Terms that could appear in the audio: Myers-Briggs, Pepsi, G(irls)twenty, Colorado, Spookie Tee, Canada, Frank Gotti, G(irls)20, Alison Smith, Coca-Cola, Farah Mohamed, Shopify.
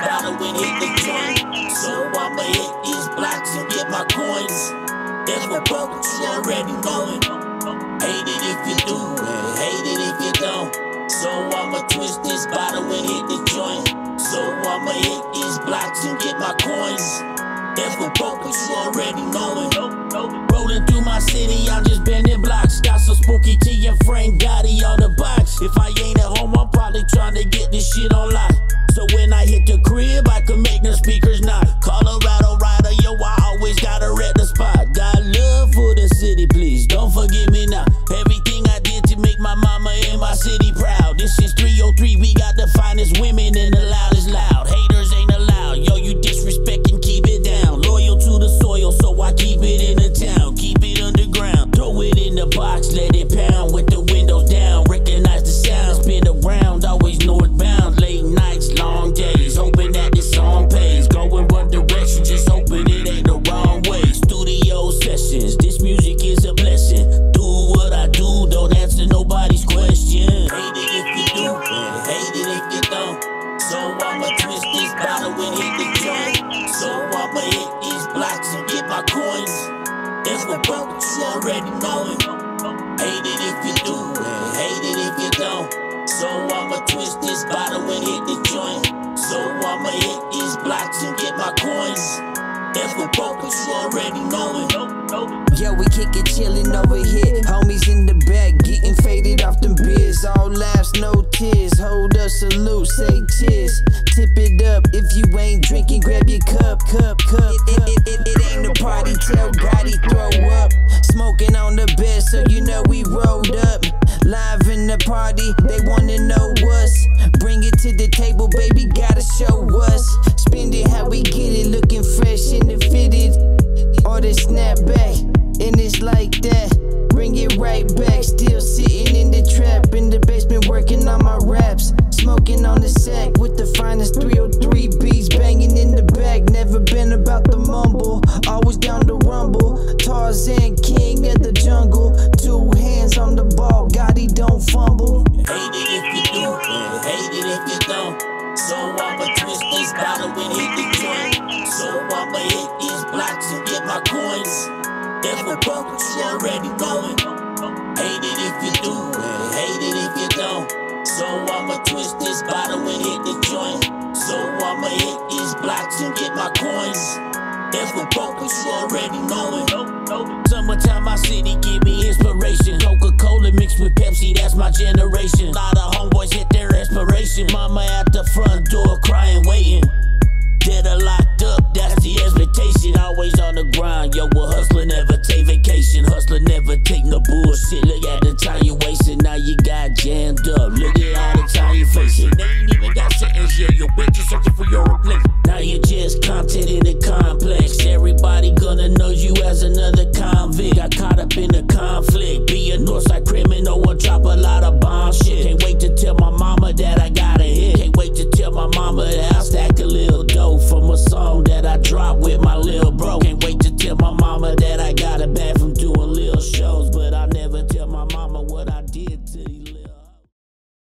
bottle and hit the joint. So I'ma hit these blocks and get my coins. That's what bubble tea already knowing. Hate it if you do and hate it if you don't. So I'ma twist this bottle and hit the joint. So I'ma hit these blocks and get my coins. That's what bubble tea already knowing. Rolling through my city, I'm just bending blocks. Got some Spookie Tee and Frank Gotti on the box. If I ain't at home, I'm probably trying to get this shit on lock. So when I hit the crib, I can make the speakers knock. Colorado rider, yo, I always gotta rep the spot. Got love for the city, please, don't forget me now. Everything I did to make my mama and my city proud. This is 303, we got the finest women and the loudest loud. Haters ain't allowed, yo, you disrespect and keep it down. Loyal to the soil, so I keep it in the town. Keep it underground, throw it in the box, let it pound. With the windows down, recognize the sound. Spin around, always northbound, late nights, long days, hoping that this song pays. Going one direction, just hoping it ain't the wrong way. Studio sessions, this music is a blessing. Do what I do, don't answer nobody's question. Hate it if you do, and hate it if you don't. So I'ma twist this bottle and hit the joint. So I'ma hit these blocks and get my coins. That's what bubble tea already knowing. Hate it if you do, and hate it if you don't. So I'ma twist this bottle and hit the joint. So I'ma hit these blocks and get my coins. That's what bubble tea already knowing. Yo, we kick it chillin' over here. Homies in the back, getting faded off them beers. All laughs, no tears. Hold up, salute, say cheers. Tip it up, if you ain't drinking, grab your cup. It ain't a party, tell Gotti, throw up. Smoking on the bed, so you know we rolled up. Live in the party, they wanna know us. Bring it to the table, baby, gotta show us. Spend it how we get it, looking fresh and it fitted. Or they snap back, and it's like that. Bring it right back, still sitting in the trap. In the basement working on my raps. Smoking on the sack with the finest 303 beats. Banging in the back, never been about the mumble. Always down to rumble, Tarzan, king of the jungle. Two hands on the ball, Gotti don't fumble. Hate it if you do, and hate it if you don't. So I'ma twist this bottle and hit the joint. So I'ma hit these blocks and get my coins. That's what bubble tea already knowing. Hate it if you do, and hate it if you don't. So I'ma twist this bottle and hit the joint. So I'ma hit these blocks and get my coins. That's what bubble tea already knowing. Summertime, my city give me inspiration. Coca-Cola mixed with Pepsi, that's my generation. A lot of homeboys hit their inspiration. Mama at the front door crying, waiting. Dead or locked up, that's the expectation. Always on the grind, yo, we're hustling, never take vacation.